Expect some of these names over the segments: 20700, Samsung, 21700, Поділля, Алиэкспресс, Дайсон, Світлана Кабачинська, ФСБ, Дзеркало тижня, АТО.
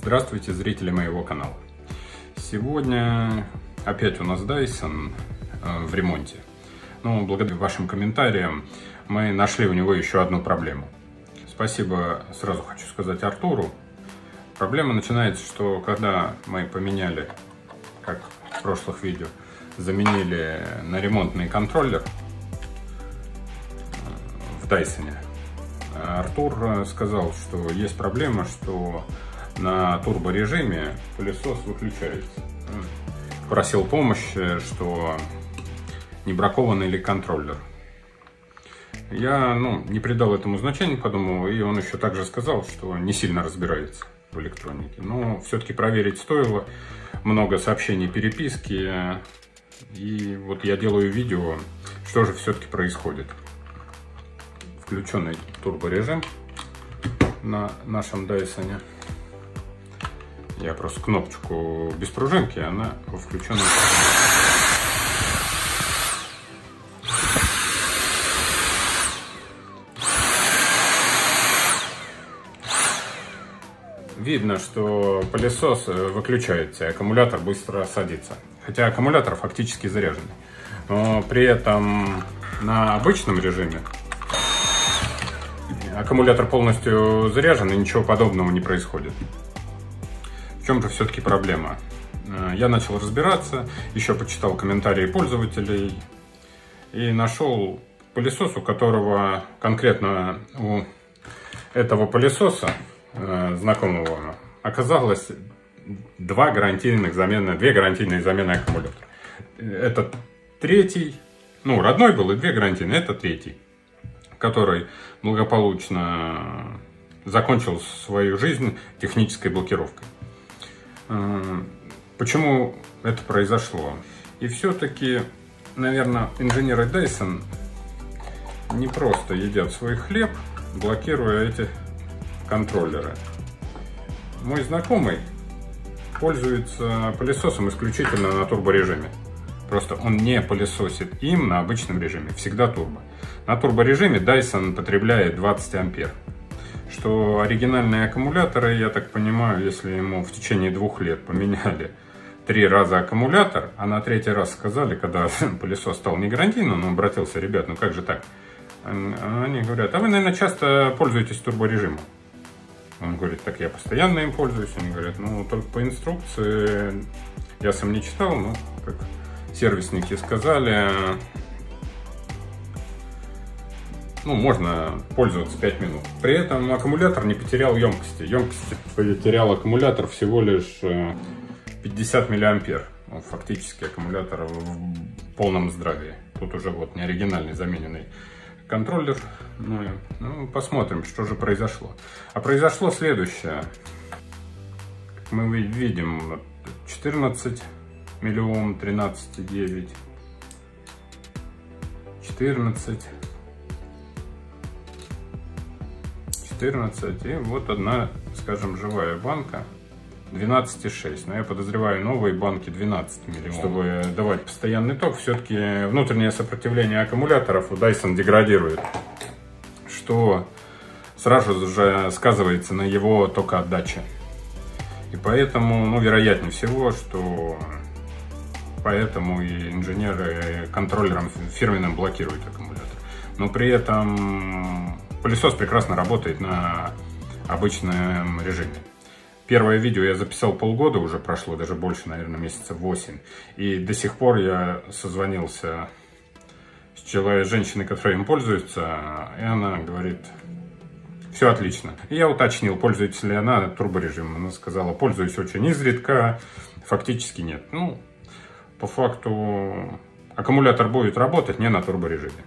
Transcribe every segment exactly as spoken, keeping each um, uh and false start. Здравствуйте, зрители моего канала. Сегодня опять у нас Dyson э, в ремонте. Ну, благодаря вашим комментариям мы нашли у него еще одну проблему. Спасибо, сразу хочу сказать, Артуру. Проблема начинается, что когда мы поменяли, как в прошлых видео, заменили на ремонтный контроллер в Dyson, Артур сказал, что есть проблема, что на турборежиме пылесос выключается. Просил помощи, что не бракованный ли контроллер. Я ну, не придал этому значения, подумал, и он еще также сказал, что не сильно разбирается в электронике. Но все-таки проверить стоило. Много сообщений, переписки. И вот я делаю видео, что же все-таки происходит. Включенный турборежим на нашем Dyson. Я просто кнопочку без пружинки, она включена. Видно, что пылесос выключается, и аккумулятор быстро садится. Хотя аккумулятор фактически заряжен. Но при этом на обычном режиме аккумулятор полностью заряжен, и ничего подобного не происходит. В чем же все-таки проблема? Я начал разбираться, еще почитал комментарии пользователей и нашел пылесос, у которого, конкретно у этого пылесоса, знакомого, оказалось два гарантийных замены, две гарантийные замены аккумулятора. Это третий, ну, родной был, и две гарантийные, это третий, который благополучно закончил свою жизнь технической блокировкой. Почему это произошло? И все-таки, наверное, инженеры Dyson не просто едят свой хлеб, блокируя эти контроллеры. Мой знакомый пользуется пылесосом исключительно на турборежиме. Просто он не пылесосит им на обычном режиме, всегда турбо. На турборежиме Dyson потребляет двадцать ампер. Что оригинальные аккумуляторы, я так понимаю, если ему в течение двух лет поменяли три раза аккумулятор, а на третий раз сказали, когда пылесос стал не гарантийным, он обратился: ребят, ну как же так? Они говорят: а вы, наверное, часто пользуетесь турборежимом. Он говорит: так я постоянно им пользуюсь. Они говорят: ну только по инструкции, я сам не читал, но как сервисники сказали, ну, можно пользоваться пять минут. При этом аккумулятор не потерял емкости. Емкости потерял аккумулятор всего лишь пятьдесят миллиампер. Фактически аккумулятор в полном здравии. Тут уже вот не оригинальный замененный контроллер. Ну, ну, посмотрим, что же произошло. А произошло следующее. Мы видим четырнадцать миллиом, тринадцать и девять, четырнадцать. четырнадцать, и вот одна, скажем, живая банка двенадцать и шесть. Но я подозреваю, новые банки двенадцать миллионов. Чтобы давать постоянный ток, все-таки внутреннее сопротивление аккумуляторов у Dyson деградирует, что сразу же сказывается на его токоотдаче. И поэтому, ну, вероятнее всего, что поэтому и инженеры контроллером фирменным блокируют аккумулятор. Но при этом пылесос прекрасно работает на обычном режиме. Первое видео я записал полгода, уже прошло даже больше, наверное, месяца восемь. И до сих пор я созвонился с человеком, с женщиной, которая им пользуется, и она говорит: все отлично. И я уточнил, пользуется ли она турборежимом. Она сказала: пользуюсь очень изредка, фактически нет. Ну, по факту аккумулятор будет работать не на турборежиме.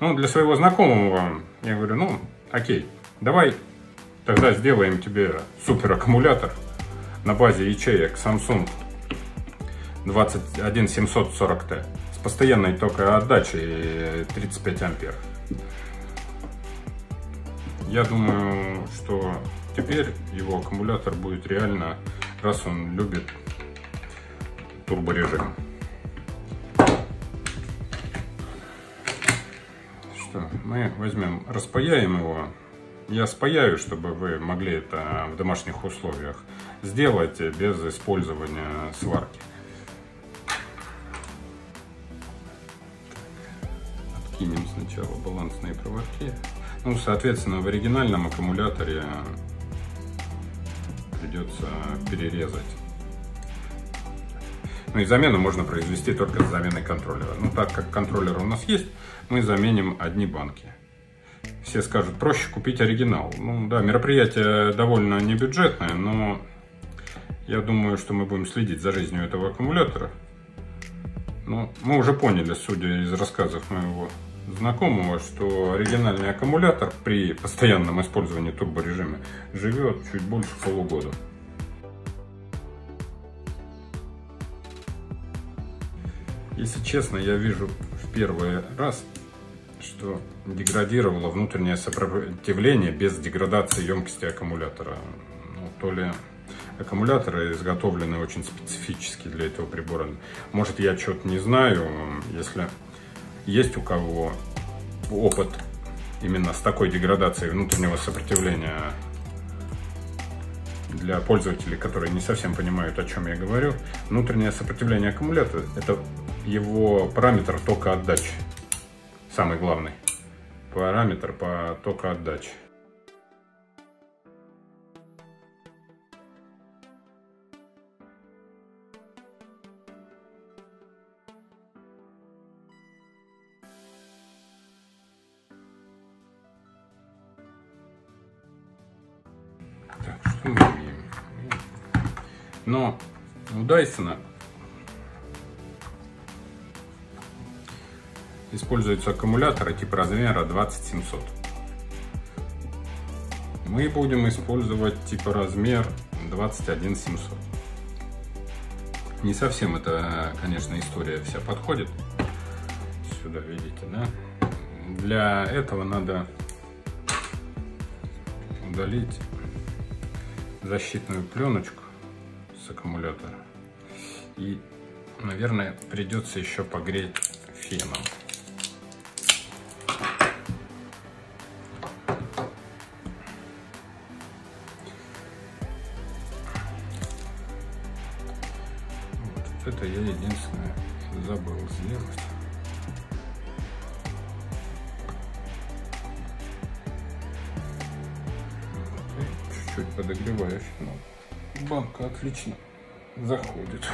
Ну, для своего знакомого я говорю: ну, окей, давай тогда сделаем тебе супер аккумулятор на базе ячеек Samsung двадцать один семьсот сорок Т с постоянной токоотдачей тридцать пять ампер. Я думаю, что теперь его аккумулятор будет реально, раз он любит турборежим. Мы возьмем, распаяем его я спаяю, чтобы вы могли это в домашних условиях сделать без использования сварки. Откинем сначала балансные проводки. Ну, соответственно, в оригинальном аккумуляторе придется перерезать. Ну и замену можно произвести только с заменой контроллера. Ну, так как контроллер у нас есть, мы заменим одни банки. Все скажут, проще купить оригинал. Ну да, мероприятие довольно небюджетное, но я думаю, что мы будем следить за жизнью этого аккумулятора. Ну, мы уже поняли, судя из рассказов моего знакомого, что оригинальный аккумулятор при постоянном использовании турборежима живет чуть больше полугода. Если честно, я вижу в первый раз, что деградировало внутреннее сопротивление без деградации емкости аккумулятора. Ну, то ли аккумуляторы изготовлены очень специфически для этого прибора. Может, я что-то не знаю, если есть у кого опыт именно с такой деградацией внутреннего сопротивления для пользователей, которые не совсем понимают, о чем я говорю. Внутреннее сопротивление аккумулятора – это его параметр тока отдачи. Самый главный параметр по тока отдачи. Так, что мы имеем? Но у Дайсона используются аккумуляторы типа размера двадцать семьсот. Мы будем использовать типа размер двадцать один семьсот. Не совсем это, конечно, история вся подходит. Сюда, видите, да? Для этого надо удалить защитную пленочку с аккумулятора. И, наверное, придется еще погреть феном. Это я единственное забыл сделать. Чуть-чуть подогреваю фенол. Банка отлично заходит.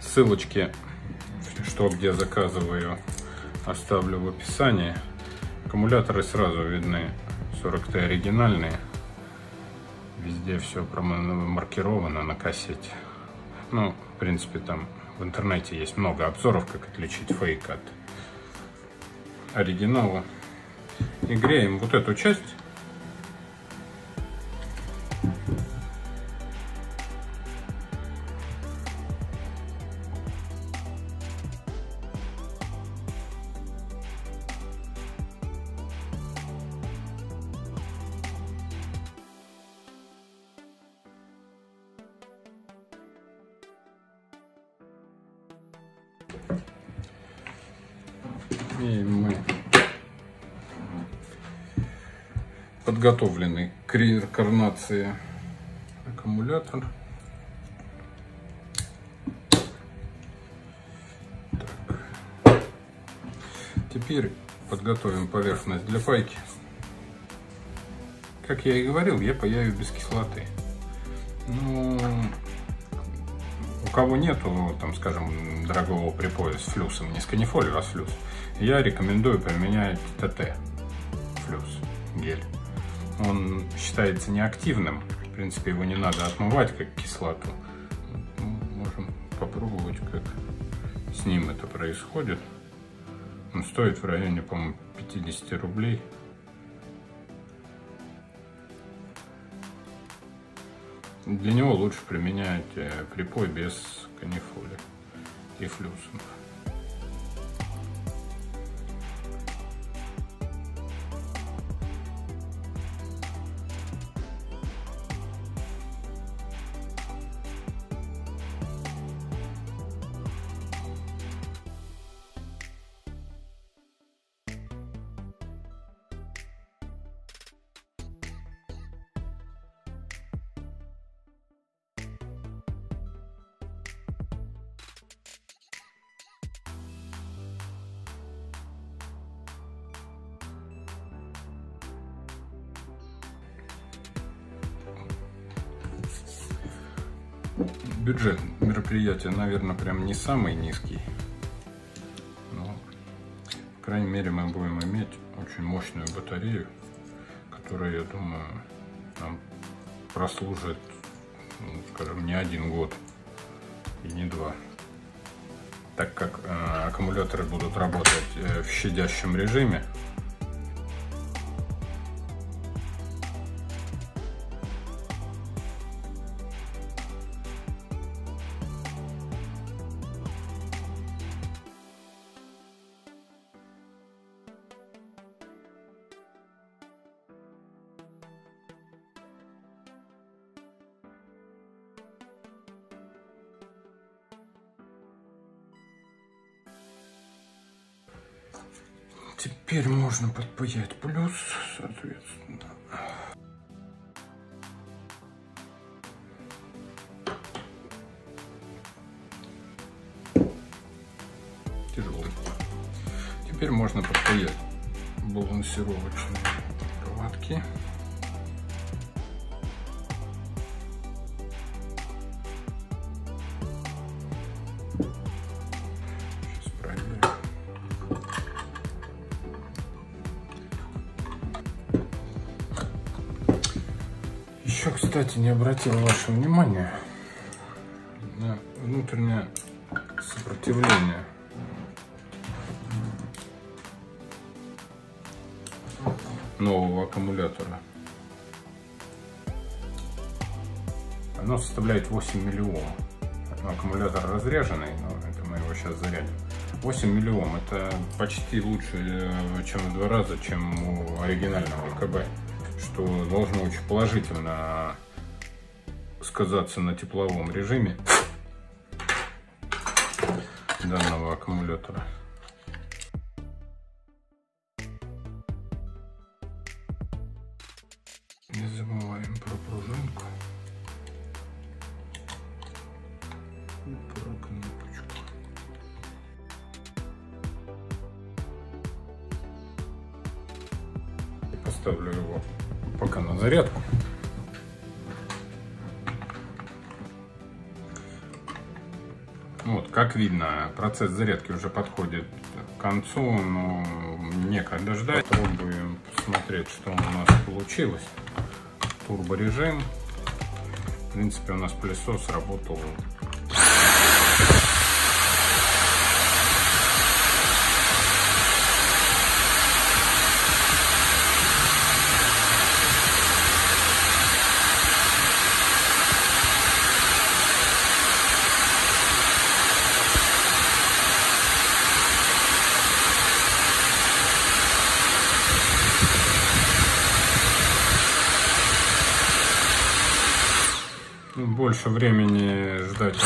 Ссылочки, что где заказываю, оставлю в описании. Аккумуляторы сразу видны, сорок тэ оригинальные. Везде все промаркировано на кассете. Ну, в принципе, там в интернете есть много обзоров, как отличить фейк от оригинала. И греем вот эту часть. И мы подготовлены к реинкарнации аккумулятор. Так. Теперь подготовим поверхность для пайки. Как я и говорил, я паяю без кислоты. Но у кого нету, там, скажем, дорогого припоя с флюсом, не с канифолью, а с флюсом, я рекомендую применять тэ тэ флюс гель. Он считается неактивным, в принципе, его не надо отмывать как кислоту. Можем попробовать, как с ним это происходит. Он стоит в районе, по-моему, пятидесяти рублей. Для него лучше применять припой без канифоли и флюсов. бюджет мероприятия, наверное, прям не самый низкий. Но, по крайней мере, мы будем иметь очень мощную батарею, которая, я думаю, нам прослужит, ну, скажем, не один год и не два. Так как э, аккумуляторы будут работать э, в щадящем режиме. Теперь можно подпаять плюс, соответственно. Тяжелый. Теперь можно подпаять балансировочные проводки. Еще, кстати, не обратил ваше внимание на внутреннее сопротивление. Нового аккумулятора. Оно составляет восемь миллионов. Аккумулятор разряженный, но это мы его сейчас зарядим. восемь миллионов, это почти лучше, чем в два раза, чем у оригинального КБ. Что должно очень положительно сказаться на тепловом режиме данного аккумулятора. Не забываем про пружинку и про кнопочку. Я поставлю его пока на зарядку. Вот, как видно, процесс зарядки уже подходит к концу, но некогда ждать. Попробуем посмотреть, что у нас получилось. Турборежим. В принципе, у нас пылесос работал больше времени ждать.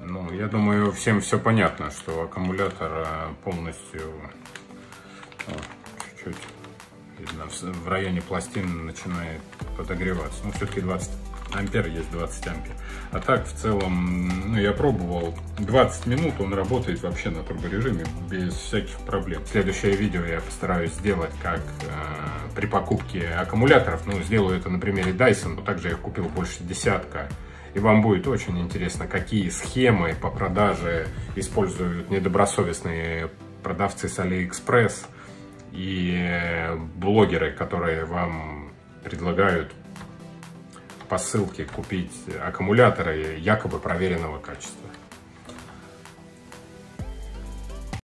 Ну, я думаю, всем все понятно, что аккумулятор полностью чуть-чуть в районе пластин начинает подогреваться. Но все-таки двадцать ампер есть, двадцать ампер. А так в целом, ну, я пробовал двадцать минут, он работает вообще на турборежиме без всяких проблем. Следующее видео я постараюсь сделать, как э, при покупке аккумуляторов. Ну, сделаю это на примере Dyson, но также я их купил больше десятка. И вам будет очень интересно, какие схемы по продаже используют недобросовестные продавцы с Алиэкспресс и блогеры, которые вам предлагают по ссылке купить аккумуляторы якобы проверенного качества.